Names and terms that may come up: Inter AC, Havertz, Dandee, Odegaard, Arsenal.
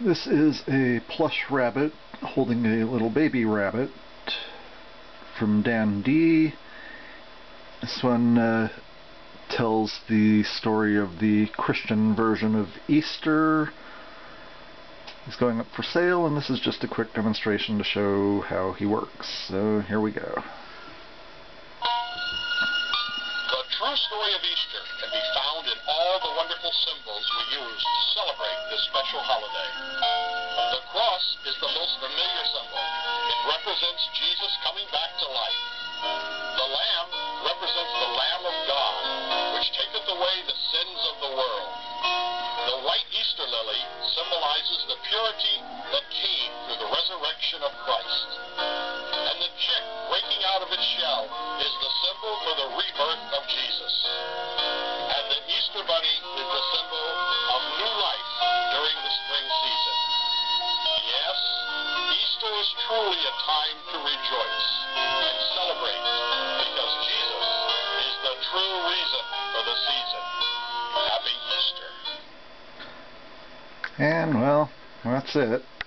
This is a plush rabbit holding a little baby rabbit from Dandee. This one tells the story of the Christian version of Easter. He's going up for sale, and this is just a quick demonstration to show how he works. So here we go. The true story of Easter can be found in all the wonderful symbols we use to celebrate this special holiday. The cross is the most familiar symbol. It represents Jesus coming back to life. The lamb represents the Lamb of God, which taketh away the sins of the world. The white Easter lily symbolizes the purity that came through the resurrection of Christ. And the chick breaking out of its shell is the symbol for the rebirth of Jesus. And the Easter bunny is the symbol of new life during the spring season. Yes, Easter is truly a time to rejoice and celebrate, because Jesus is the true reason for the season. Happy Easter. And, well, that's it.